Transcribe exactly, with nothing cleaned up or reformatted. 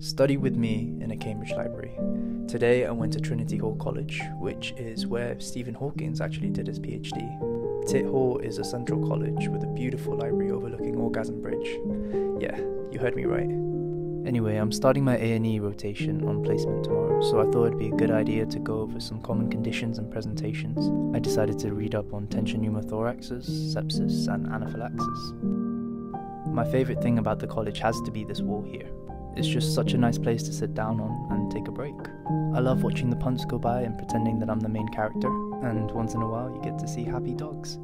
Study with me in a Cambridge library. Today I went to Trinity Hall College, which is where Stephen Hawking actually did his PhD. Tit Hall is a central college with a beautiful library overlooking Orgasm Bridge. Yeah, you heard me right. Anyway, I'm starting my A and E rotation on placement tomorrow, so I thought it'd be a good idea to go over some common conditions and presentations. I decided to read up on tension pneumothoraxes, sepsis, and anaphylaxis. My favourite thing about the college has to be this wall here. It's just such a nice place to sit down on and take a break. I love watching the punts go by and pretending that I'm the main character, and once in a while you get to see happy dogs.